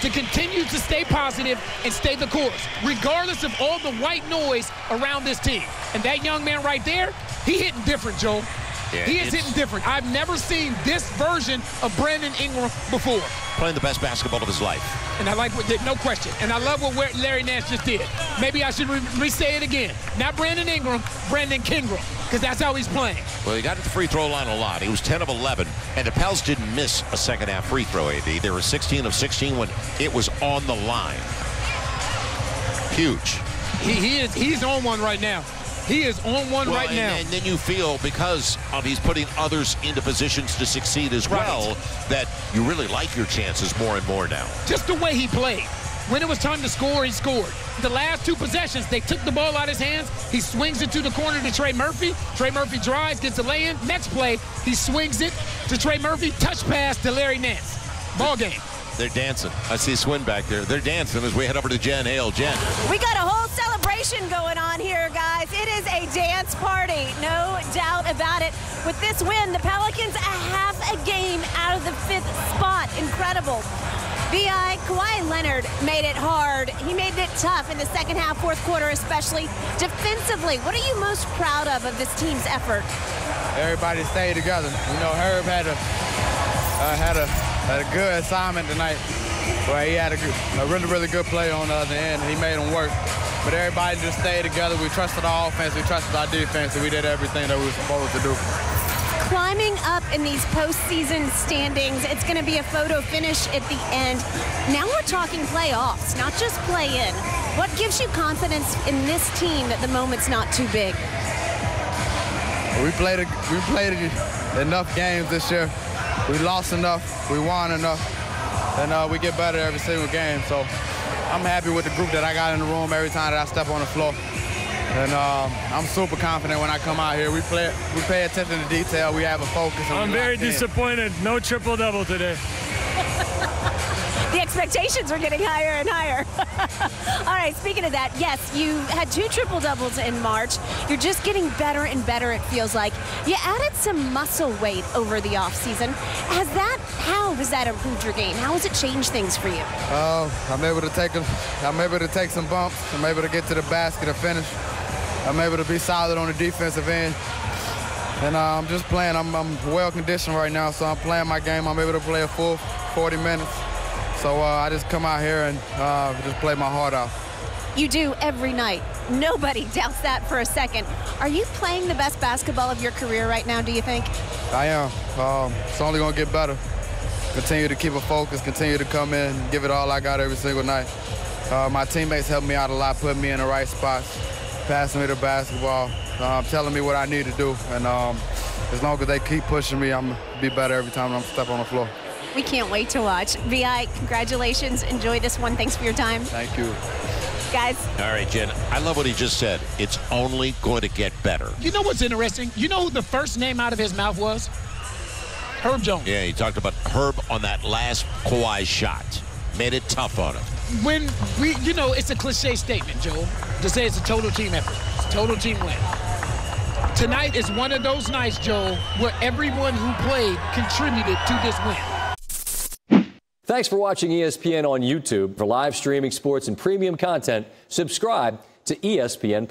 to continue to stay positive and stay the course, regardless of all the white noise around this team. And that young man right there, he's hitting different, Joel. Yeah, he is hitting different. I've never seen this version of Brandon Ingram before. Playing the best basketball of his life. And I like what did, no question. And I love what Larry Nash just did. Maybe I should re-say it again. Not Brandon Ingram, Brandon Kingram, because that's how he's playing. Well, he got to the free throw line a lot. He was 10 of 11, and the Pels didn't miss a second-half free throw, AD. They were 16 of 16 when it was on the line. Huge. He's on one right now. He is on one right now. And then you feel, because he's putting others into positions to succeed as well, that you really like your chances more and more now. Just the way he played. When it was time to score, he scored. The last two possessions, they took the ball out of his hands. He swings it to the corner to Trey Murphy. Trey Murphy drives, gets a lay-in. Next play, he swings it to Trey Murphy. Touch pass to Larry Nance. Ball game. They're dancing. I see Swin back there. They're dancing as we head over to Jen Hale. Jen. We got a whole celebration going on here, guys. It is a dance party, no doubt about it. With this win, the Pelicans a half a game out of the 5th spot. Incredible. B.I. Kawhi Leonard made it hard. He made it tough in the second half, 4th quarter especially. Defensively, what are you most proud of this team's effort? Everybody stayed together. You know, Herb had a good assignment tonight. Well, he had a really, really good play on the other end. He made him work. But everybody just stayed together. We trusted our offense. We trusted our defense. And we did everything that we were supposed to do. Climbing up in these postseason standings, it's going to be a photo finish at the end. Now we're talking playoffs, not just play-in. What gives you confidence in this team that the moment's not too big? We played enough games this year. We lost enough, we won enough, and we get better every single game. So I'm happy with the group that I got in the room every time that I step on the floor. And I'm super confident when I come out here. We pay attention to detail, we have a focus. I'm very disappointed. No triple-double today. The expectations were getting higher and higher. All right, speaking of that, yes, you had 2 triple-doubles in March. You're just getting better and better, it feels like. You added some muscle weight over the offseason. How has that improved your game? How has it changed things for you? I'm able to take some bumps. I'm able to get to the basket and finish. I'm able to be solid on the defensive end. And I'm just playing. I'm well-conditioned right now, so I'm playing my game. I'm able to play a full 40 minutes. So I just come out here and just play my heart out. You do every night. Nobody doubts that for a second. Are you playing the best basketball of your career right now, do you think? I am. It's only going to get better. Continue to keep a focus, continue to come in, give it all I got every single night. My teammates helped me out a lot, putting me in the right spots, passing me the basketball, telling me what I need to do. And as long as they keep pushing me, I'm going to be better every time I step on the floor. We can't wait to watch. VI, congratulations. Enjoy this one. Thanks for your time. Thank you. Guys. All right, Jen. I love what he just said. It's only going to get better. You know what's interesting? You know who the first name out of his mouth was? Herb Jones. Yeah, he talked about Herb on that last Kawhi shot. Made it tough on him. You know, it's a cliche statement, Joel, to say it's a total team effort. It's a total team win. Tonight is one of those nights, Joel, where everyone who played contributed to this win. Thanks for watching ESPN on YouTube. For live streaming, sports, and premium content, subscribe to ESPN+.